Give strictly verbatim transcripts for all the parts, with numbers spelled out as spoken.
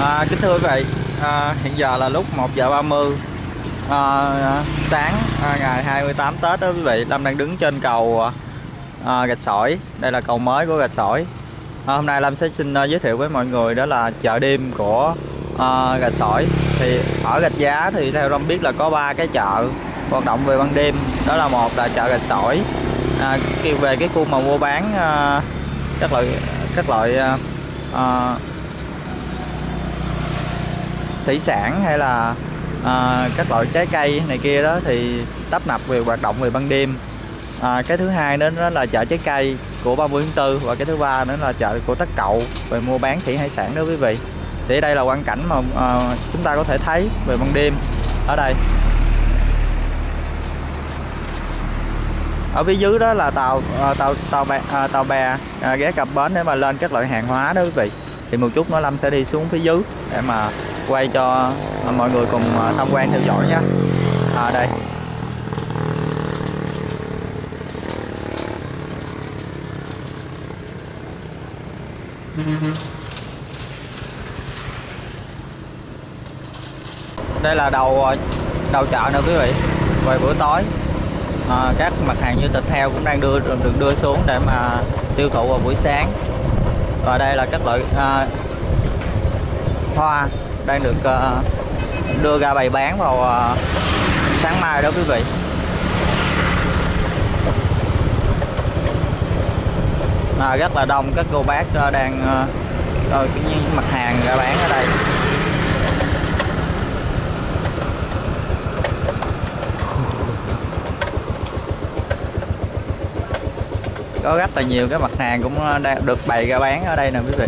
À, kính thưa quý vị, à, hiện giờ là lúc một giờ ba mươi à, sáng à, ngày hai mươi tám Tết đó quý vị. Lâm đang đứng trên cầu à, Gạch Sỏi. Đây là cầu mới của Gạch Sỏi. à, Hôm nay Lâm sẽ xin uh, giới thiệu với mọi người đó là chợ đêm của uh, Gạch Sỏi. Thì ở Rạch Giá thì theo Lâm biết là có ba cái chợ hoạt động về ban đêm. Đó là một là chợ Gạch Sỏi, à, về cái khu mà mua bán uh, các loại các loại uh, uh, thủy sản hay là à, các loại trái cây này kia đó, thì tấp nập về hoạt động về ban đêm. à, Cái thứ hai nữa đó là chợ trái cây của ba mươi tháng tư. Và cái thứ ba nữa là chợ của Tất Cậu về mua bán thủy hải sản đó quý vị. Thì đây là quang cảnh mà à, chúng ta có thể thấy về ban đêm ở đây. Ở phía dưới đó là tàu à, tàu tàu bè, à, tàu bè à, ghé cập bến để mà lên các loại hàng hóa đó quý vị. Thì một chút nữa Lâm sẽ đi xuống phía dưới để mà quay cho mọi người cùng tham quan theo dõi nhé. À đây. Đây là đầu đầu chợ nè quý vị. Về buổi tối à, các mặt hàng như thịt heo cũng đang đưa được đưa xuống để mà tiêu thụ vào buổi sáng. Và đây là các loại à, hoa đang được uh, đưa ra bày bán vào uh, sáng mai đó quý vị. À, rất là đông các cô bác uh, đang uh, uh, những mặt hàng ra bán ở đây. Có rất là nhiều cái mặt hàng cũng đang được bày ra bán ở đây nè quý vị.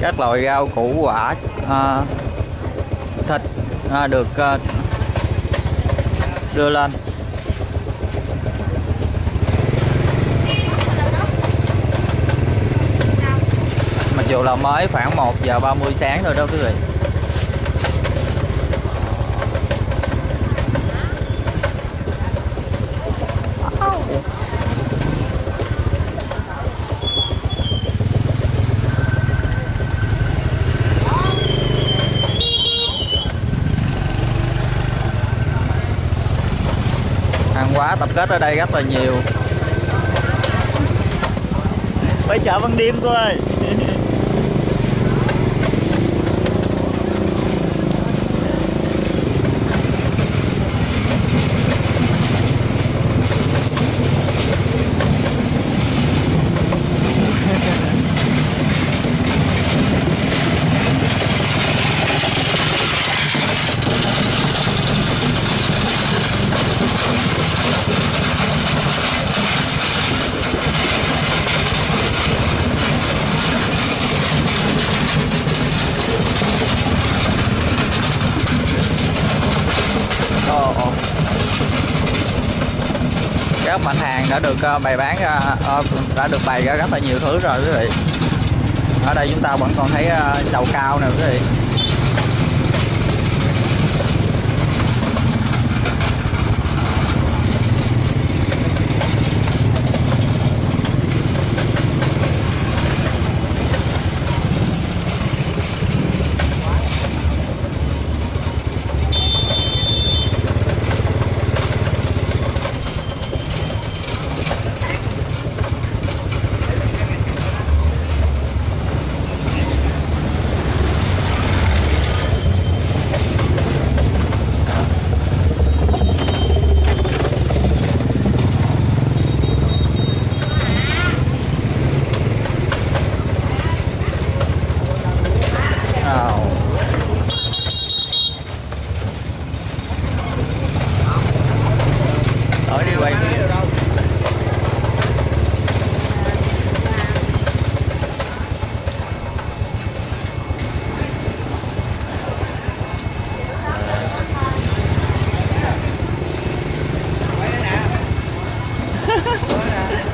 Các loại rau củ quả à, thịt à, được à, đưa lên. Mặc dù là mới khoảng một giờ ba mươi sáng thôi đó quý vị. Quá tập kết ở đây rất là nhiều. Phải chợ ban đêm cô ơi. Các mặt hàng đã được bày bán ra, đã được bày ra rất là nhiều thứ rồi quý vị. Ở đây chúng ta vẫn còn thấy đậu cao nè quý vị.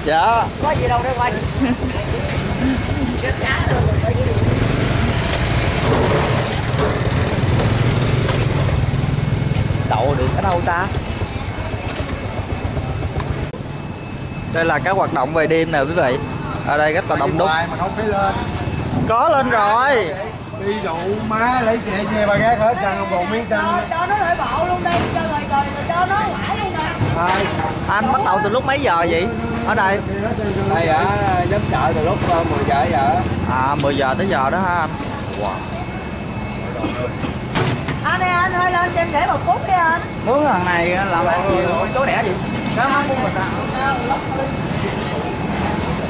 Dạ. Có gì đâu để quay. đậu được ở đâu ta. Đây là các hoạt động về đêm nè quý vị. Ở đây rất là đông đúc. Mà không phải lên. Có lên rồi. Đi dụ má lấy chị về bà gác hết trần một miếng trần. Cho nó lại bộ luôn đi, cho rồi rồi cho nó lại luôn nè. Anh bắt đầu từ lúc mấy giờ vậy? Ở đây. Đây ở nhóm chợ từ lúc mười giờ giờ. À mười giờ tới giờ đó ha anh. Wow. Anh ơi anh ơi lên xem để một phút đi anh. Mướn thằng này làm ăn gì tối đẻ vậy? Đó không mua mình sao lóc lên.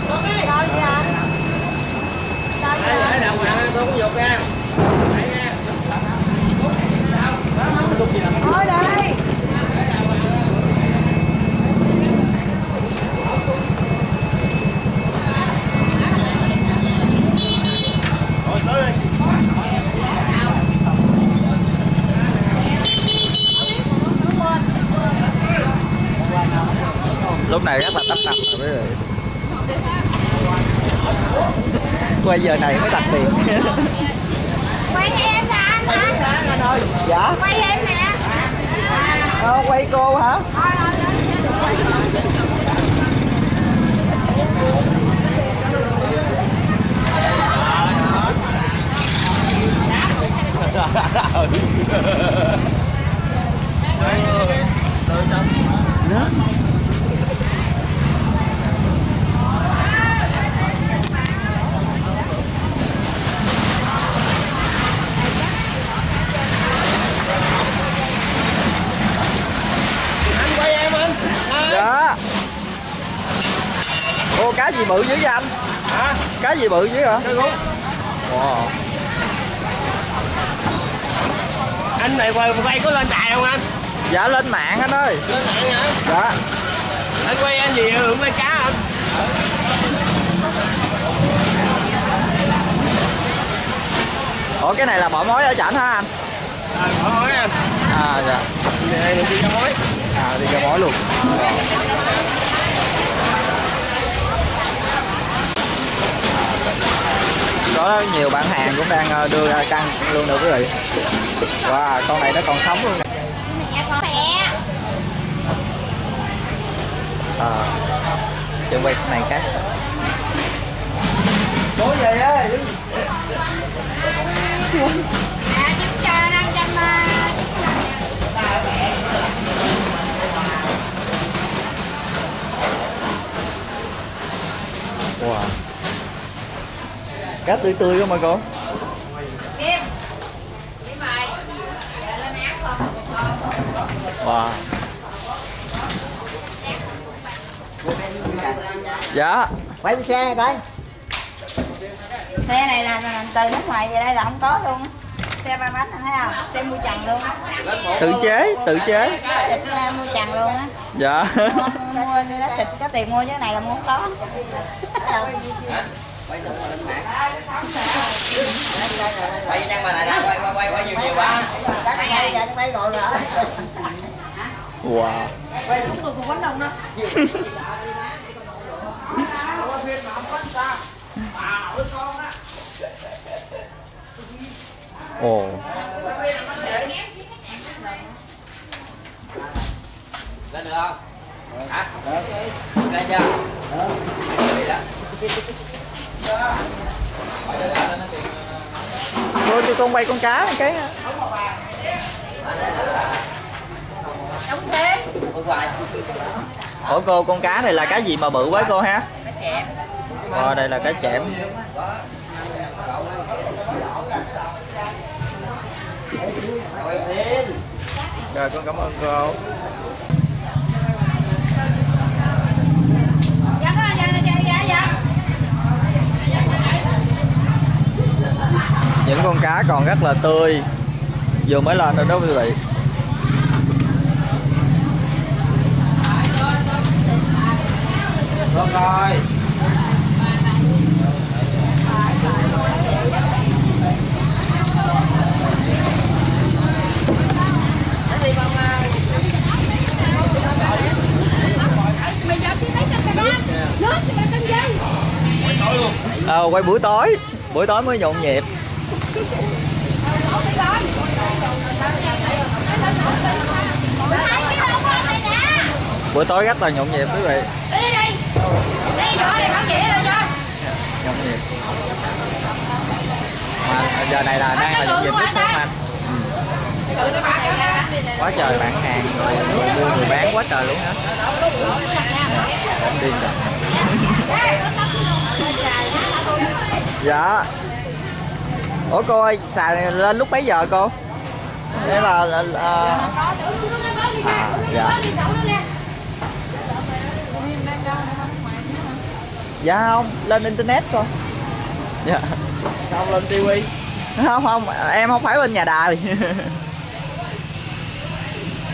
Rồi vậy anh. Để làm quà tôi cũng dục nha. Để nha. Thôi đây. Lúc này rất là tấp nập rồi quý vị. Quay giờ này mới đặc biệt. Quay em nè anh hả? Dạ. Quay em nè. Ờ, quay cô hả? Ô cá gì bự dữ vậy anh? Hả? Cá gì bự dữ hả? Wow. Anh này quay quay có lên đài không anh? Dạ lên mạng anh ơi. Lên mạng hả? Dạ. Anh quay anh gì hưởng quay cá anh? Ủa cái này là bỏ mối ở chảnh hả anh? À bỏ mối anh. À dạ. Đây đi cho mối. À đi cho mối luôn. Dạ. Có nhiều bạn hàng cũng đang đưa ra căng luôn nữa quý vị. Wow, con này nó còn sống luôn nè. À, chuẩn bị cái này cái. Bố về á. À, chúng ta đang chăm à. Wow. Cá tươi tươi không mọi con? Kim. Kim mày. Để lên án không? Wow. Dạ. Quay cái xe này coi. Xe này là, là từ nước ngoài về đây là không có luôn. Xe ba bánh thấy không? Xe mua chằn luôn á. Tự chế, tự chế. Xịt mua chằn luôn á. Dạ. Mua, mua nó xịt có tiền mua chứ này là mua không có. Quay tụi lên mạng. Quay đang mà này quay quay quay quay nhiều nhiều quá. Quay rồi. Wow. Quay cũng được quánh đông đó. Ồ. Lên được không? Hả? Lên chưa? Thôi cho con quay con cá này cái. Ủa cô con cá này là cá gì mà bự quá cô ha? Ờ đây là cá chẽm. Rồi con cảm ơn cô. Những con cá còn rất là tươi, vừa mới lên rồi đó quý vị. Được rồi. Ờ, quay buổi tối, buổi tối mới nhộn nhịp. Hãy subscribe cho kênh Gạch Sỏi để không bỏ lỡ những video hấp dẫn. Buổi tối rất là nhộn nhịp quý vị. Đi đi. Đi chỗ này bắn dĩa lên cho. Nhộn nhịp. Mà giờ này là đang là nhộn nhịp nhất luôn anh. Quá trời bạn hàng, người mua người bán quá trời luôn hả? Điên rồi. Dạ. Ủa cô ơi, xà này lên lúc mấy giờ cô? Đây là, là, là... À, dạ. Dạ không, lên internet thôi. Dạ. Không lên tivi. Không không, em không phải bên nhà đài.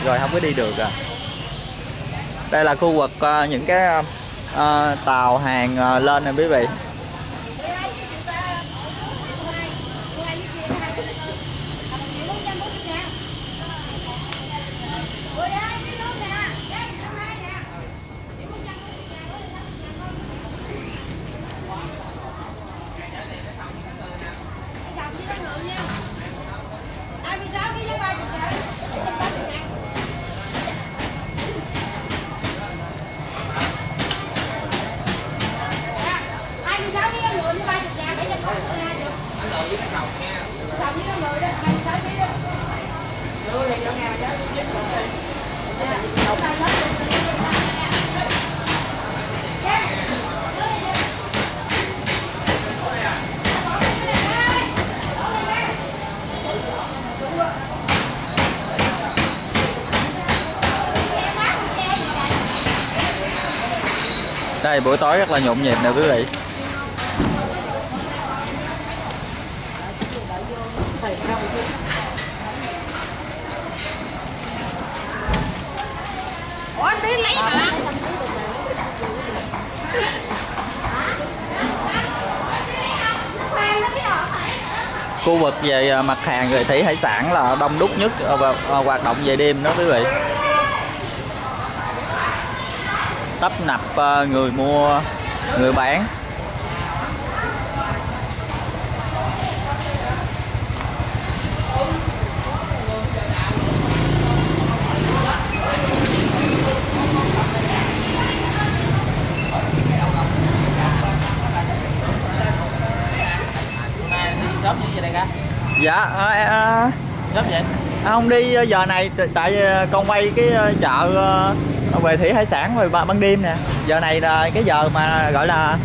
Rồi không có đi được à. Đây là khu vực uh, những cái uh, tàu hàng uh, lên nè quý vị. Đây buổi tối rất là nhộn nhịp nè quý vị. Khu vực về mặt hàng về thủy hải sản là đông đúc nhất và hoạt động về đêm đó quý vị. Tấp nập người mua, người bán. Dạ à, à, không đi giờ này tại con quay cái chợ về thủy hải sản về ban đêm nè, giờ này là cái giờ mà gọi là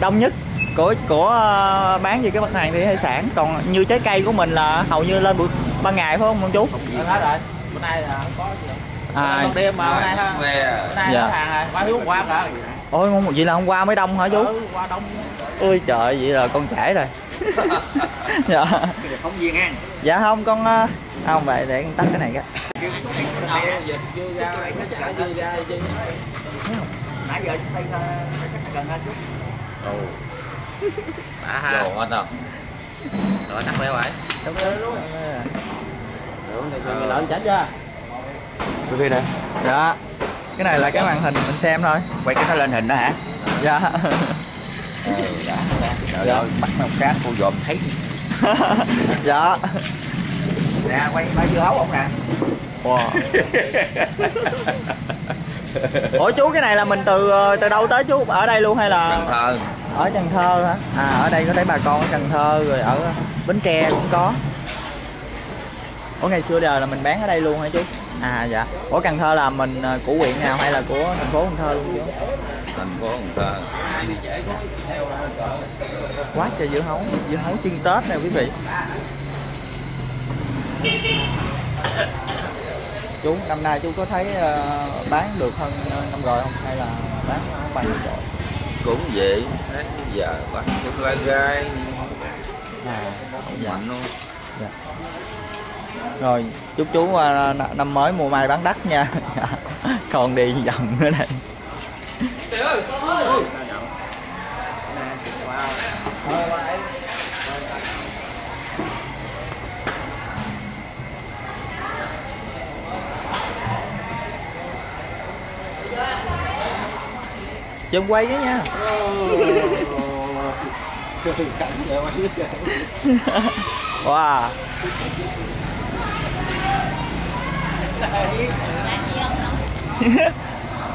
đông nhất của của bán về cái mặt hàng thủy hải sản, còn như trái cây của mình là hầu như lên buổi ban ngày phải không con chú? Hết rồi, bữa nay là không có gì. À, ban đêm mà hôm nay ha. Bữa nay hết hàng rồi, qua thiếu hôm qua cả. Ôi vậy là hôm qua mới đông hả chú? Ừ, qua đông. Ôi trời, vậy là con trễ rồi. Dạ. Phóng viên ăn. Dạ không con à, không vậy để con tắt cái này cái. Nãy giờ tay gần hơn chút. Đồ ngon. Rồi tắt béo vậy. Rồi nè. Dạ. Cái này là cái màn hình mình xem thôi. Quay cái nó lên hình đó hả? Dạ. Ừ, đã, đã. Dạ. Rồi bắt một cát cô dòm thấy. Dạ. Nè quay bao nhiêu hấu không nè. Wow. Ủa chú cái này là mình từ từ đâu tới chú? Ở đây luôn hay là Cần Thơ? Ở Cần Thơ hả? À ở đây có thấy bà con ở Cần Thơ rồi ở Bến Tre cũng có. Ủa ngày xưa giờ là mình bán ở đây luôn hả chú? À dạ. Ủa Cần Thơ là mình của huyện nào hay là của thành phố Cần Thơ luôn chú? Thành phố Cần Thơ. Quá trời dưa hấu, dưa hấu chiên Tết nè quý vị. Chú năm nay chú có thấy uh, bán được hơn năm rồi không hay là bán không bằng rồi? Cũng vậy, hết giờ bán cũng lai gai à, mạnh luôn. Dạ. Rồi chúc chú uh, năm mới mùa mai bán đắt nha. Còn đi vòng nữa đây. Chừng quay cái nha. Wow.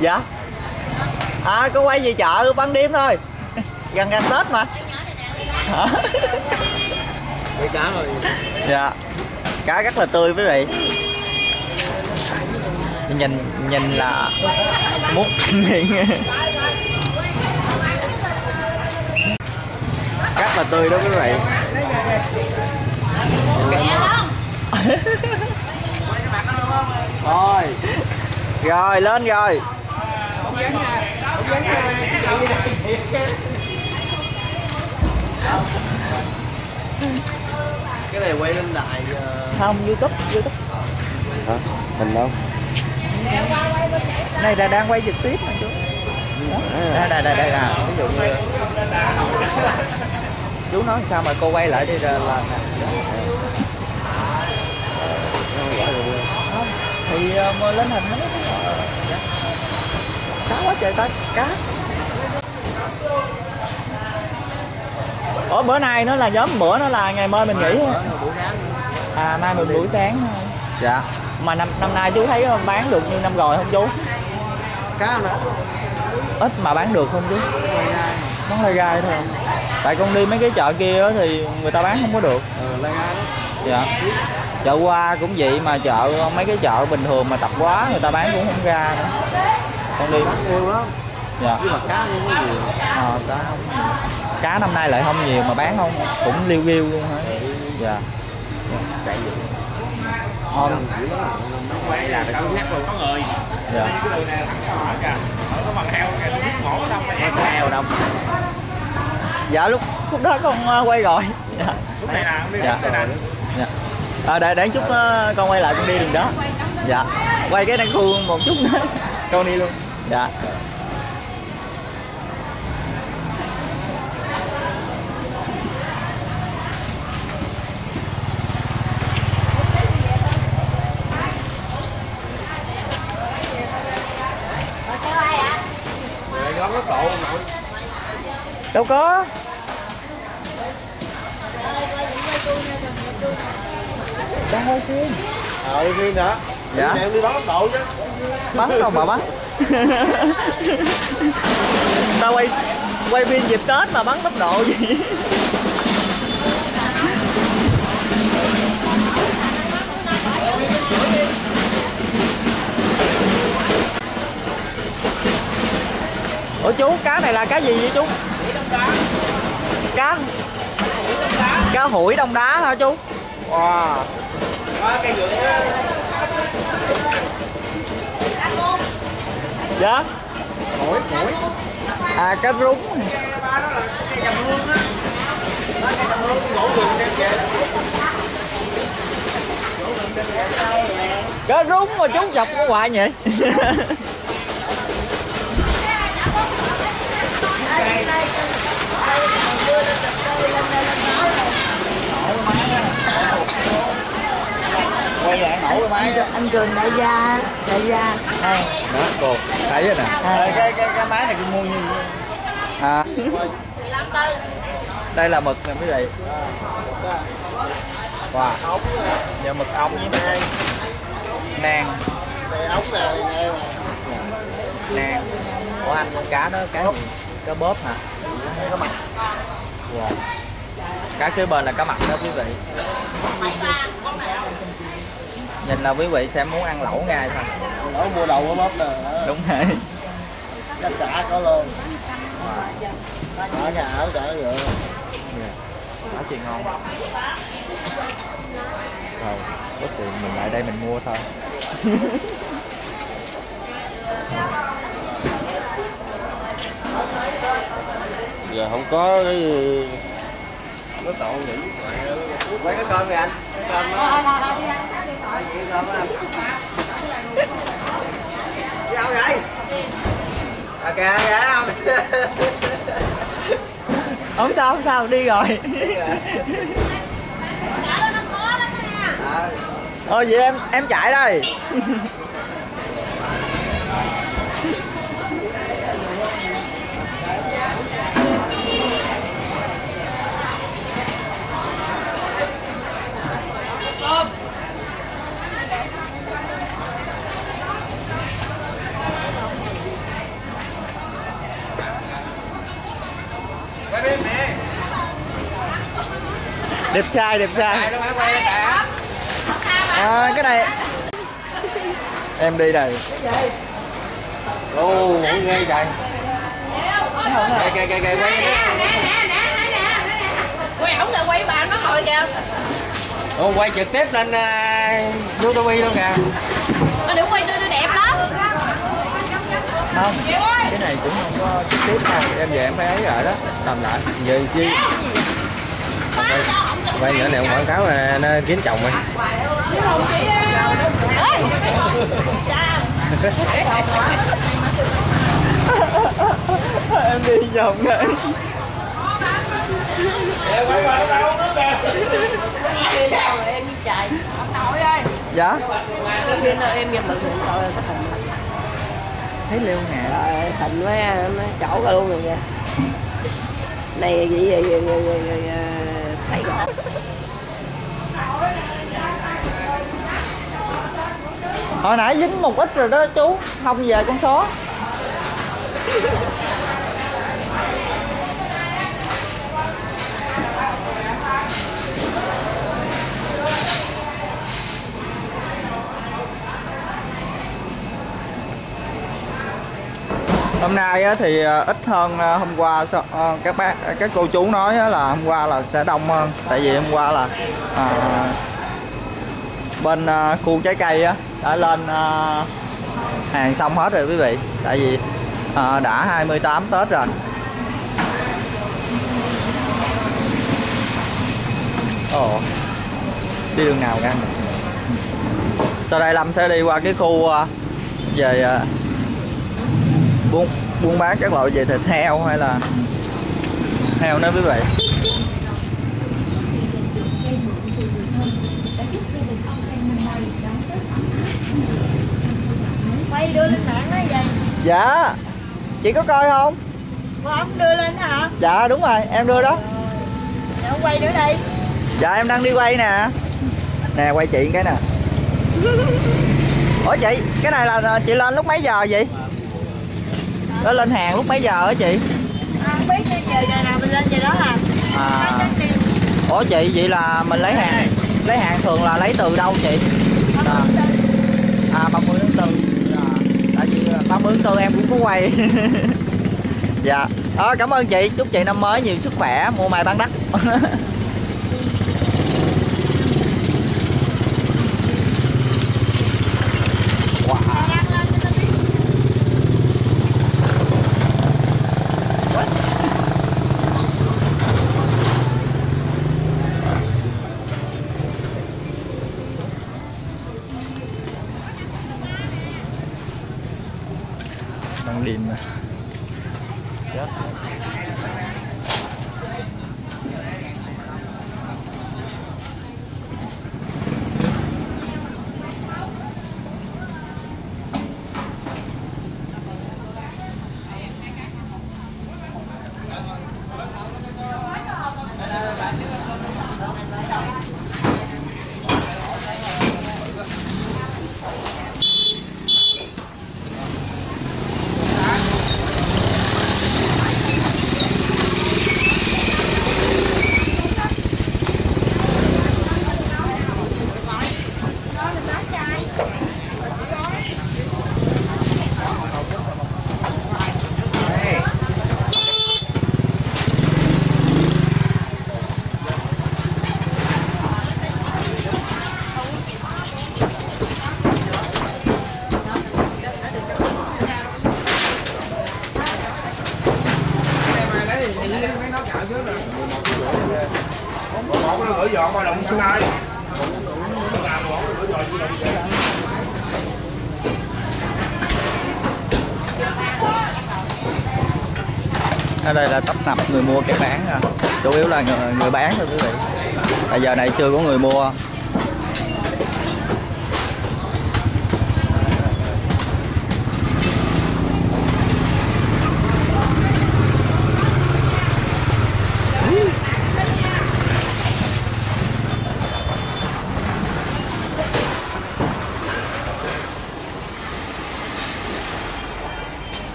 Dạ. À, có quay về chợ bán điểm thôi. Gần gần Tết mà. Hả? Cá rồi. Dạ. Cá rất là tươi quý vị. Nhìn nhìn là mút miệng. Rất là tươi đó quý vị. Rồi. Rồi lên rồi. Cái này quay lên lại không YouTube, YouTube. Hả? Hình đâu? Này là đang quay trực tiếp mà chú. Đây đây đây đây là ví dụ như chú nói sao mà cô quay lại đi là thì mơ lên hình hết cá quá trời ta cá. Ủa bữa nay nó là nhóm bữa nó là ngày mai mình nghỉ ha. À mai mình buổi sáng thôi. Dạ. Mà năm năm nay chú thấy bán được như năm rồi không chú? Cá nữa. Ít mà bán được không chú? Bán lai gai thôi. Tại con đi mấy cái chợ kia thì người ta bán không có được. Ừ, lai gai đó. Dạ. Chợ qua cũng vậy mà chợ mấy cái chợ bình thường mà tập quá người ta bán cũng không ra nữa. Con đi bán nhiều lắm. Dạ. Chứ mà cá cũng không nhiều. À, cá không nhiều. Cá năm nay lại không nhiều mà bán không cũng liêu riêu luôn hả? Dạ. Chạy vậy. Hôm quay là có người. Dạ. Dạ lúc lúc đó con quay rồi. Dạ. Lúc này là đi dạ. Dạ. À, để để chút uh, con quay lại con đi đường đó. Dạ. Quay cái đang khuôn một chút nữa. Con đi luôn. Dạ. Đâu có. Đang quay phim. Ờ phim hả? Dạ. Em đi bắn độ chứ. Bắn đâu mà bắn. Tao quay quay phim dịp Tết mà bắn tốc độ gì. Ủa chú, cá này là cá gì vậy chú? Cá cá hủi đông đá hả chú? Wow. Dạ. Hủi hủi. À cá rúng. Cá rúng mà chú dập có hoài vậy. Quay lại nổ máy anh Cường đại gia đại gia đây đó cô thấy rồi nè à. cái cái cái máy này cũng mua như à đây là mực nè quý vị. Wow giờ mực ong với nang nang ống này nang của anh con cá đó cá gì? Cá bóp hả? Cá mặt. Wow. Cá kế bên là cá mặt đó quý vị. Nhìn là quý vị sẽ muốn ăn lẩu ngay thôi. Lẩu mua đầu cá bóp là đúng rồi. Cá chả có luôn. Ở nhà ở chả rồi. Cá chiên ngon. Rồi, có tiền mình lại đây mình mua thôi. Giờ không có cái gì nó tọn nhỉ. Quay cái cơm kìa anh. Cái cơm đó. Đi đâu vậy? À kìa kìa không. Không sao không sao đi rồi. Thôi vậy em em chạy đây. Đẹp trai, đẹp trai. À, cái này em đi này. Ô, ghê trời. Kìa kìa kìa kìa, quay nè. Quay ổng rồi quay bà nó hồi kìa. Ô, quay trực tiếp lên YouTube luôn kìa. Mà đừng quay tôi tôi đẹp lắm. Không, cái này cũng không có trực tiếp đâu, em về em phải ấy rồi đó. Làm lại, về chi. Quay nữa nè, quảng cáo là nó kiếm chồng rồi. Ê! Em đi vòng đây. Em quay qua đâu nữa kìa. Đâu em đi chạy. Nội ơi. Dạ. Bên em nhìn mọi người rồi có Thịnh. Thấy Liêu nè. Rồi Thịnh với nó chỗ ra luôn rồi nha. Này vậy vậy vậy vậy thấy rõ. Hồi nãy dính một ít rồi đó chú, không về con số. Hôm nay thì ít hơn hôm qua, các bác các cô chú nói là hôm qua là sẽ đông hơn, tại vì hôm qua là à, bên khu trái cây đã lên hàng xong hết rồi quý vị, tại vì à, đã hai mươi tám Tết rồi. Ồ, đi đường nào ăn? Sau đây Lâm sẽ đi qua cái khu về buôn buôn bán các loại về thịt heo hay là heo nữa quý vị. Quay đưa lên mạng đó vậy. Dạ. Chị có coi không? Không đưa lên hả? Dạ đúng rồi, em đưa đó. Dạ không quay nữa đi. Dạ em đang đi quay nè. Nè quay chị cái nè. Ủa chị, cái này là chị lên lúc mấy giờ vậy? Nó lên hàng lúc mấy giờ hả chị? À, không biết giờ giờ nào mình lên giờ đó là. À. Ủa chị, vậy là mình lấy hàng. Lấy hàng thường là lấy từ đâu chị? À, à ba mươi tháng tư. Tại vì ba mươi tháng tư em cũng có quay. Dạ. À, cảm ơn chị, chúc chị năm mới nhiều sức khỏe, mua mày bán đắt. Đêm mà. Dạ. Ở đây là tấp nập người mua cái bán, chủ yếu là người, người bán thôi quý vị. Bây giờ này chưa có người mua.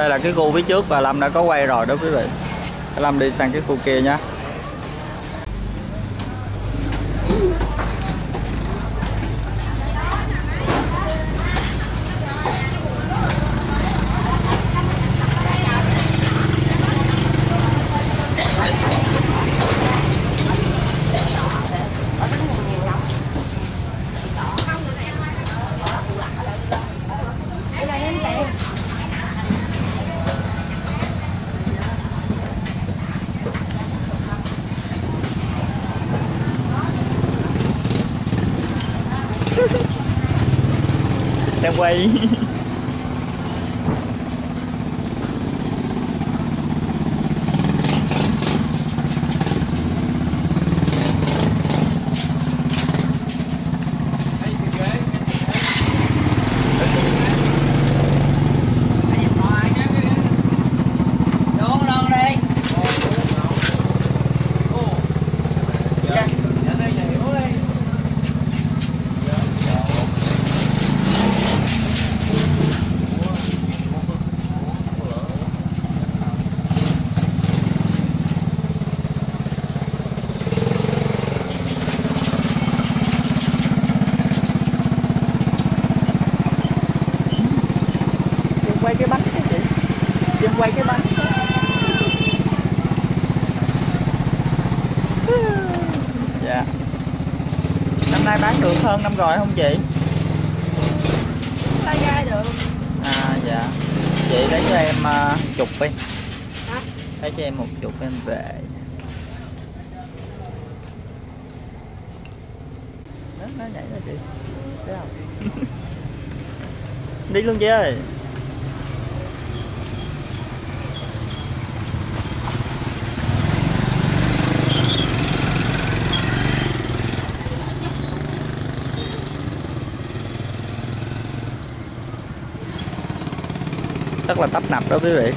Đây là cái khu phía trước và Lâm đã có quay rồi đó quý vị. Lâm đi sang cái khu kia nhé. Đang quay. Quay cái bánh. Dạ. Năm nay bán được hơn năm rồi không chị? Lai gai được. À dạ. Chị lấy cho em uh, chục đi. Hả? Lấy cho em một chục em về. Nó nó nhảy ra chị. Thấy không? Đi luôn chị ơi. Rất là tấp nập đó quý vị.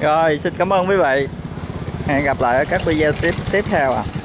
Rồi, xin cảm ơn quý vị. Hẹn gặp lại ở các video tiếp tiếp theo ạ. À.